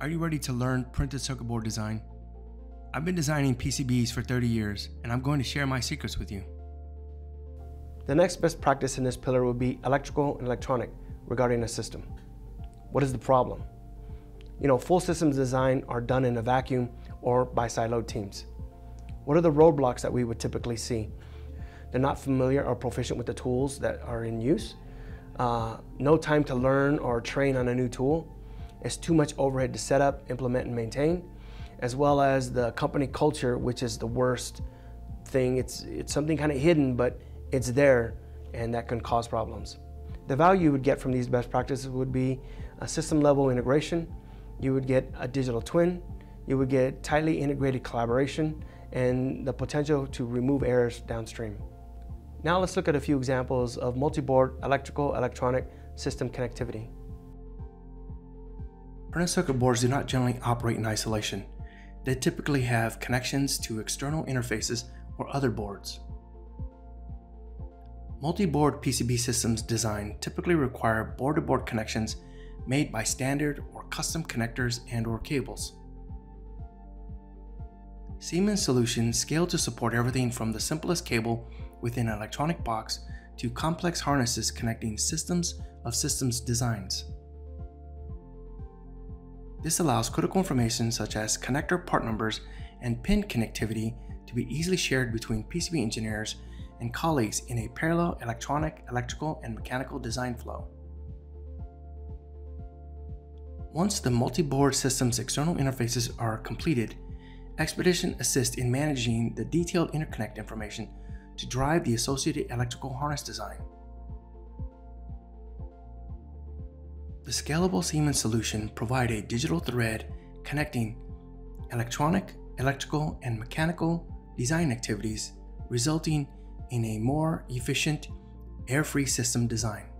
Are you ready to learn printed circuit board design? I've been designing PCBs for 30 years, and I'm going to share my secrets with you. The next best practice in this pillar will be electrical and electronic regarding a system. What is the problem? You know, full systems design are done in a vacuum or by siloed teams. What are the roadblocks that we would typically see? They're not familiar or proficient with the tools that are in use. No time to learn or train on a new tool. It's too much overhead to set up, implement, and maintain, as well as the company culture, which is the worst thing. It's something kind of hidden, but it's there, and that can cause problems. The value you would get from these best practices would be a system-level integration. You would get a digital twin. You would get tightly integrated collaboration and the potential to remove errors downstream. Now let's look at a few examples of multi-board electrical, electronic system connectivity. Printed circuit boards do not generally operate in isolation. They typically have connections to external interfaces or other boards. Multi-board PCB systems design typically require board-to-board connections made by standard or custom connectors and/or cables. Siemens solutions scale to support everything from the simplest cable within an electronic box to complex harnesses connecting systems of systems designs. This allows critical information such as connector part numbers and pin connectivity to be easily shared between PCB engineers and colleagues in a parallel electronic, electrical, and mechanical design flow. Once the multi-board system's external interfaces are completed, Expedition assists in managing the detailed interconnect information to drive the associated electrical harness design. The scalable Siemens solution provides a digital thread connecting electronic, electrical, and mechanical design activities, resulting in a more efficient, error-free system design.